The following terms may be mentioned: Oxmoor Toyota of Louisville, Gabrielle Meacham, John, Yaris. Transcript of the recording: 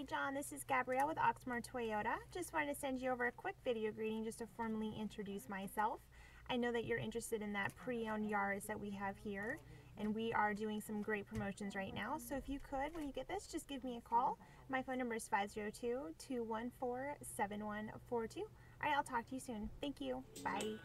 Hey John, this is Gabrielle with Oxmoor Toyota. Just wanted to send you over a quick video greeting just to formally introduce myself. I know that you're interested in that pre-owned Yaris that we have here, and we are doing some great promotions right now. So if you could, when you get this, just give me a call. My phone number is 502-214-7142. All right, I'll talk to you soon. Thank you. Bye.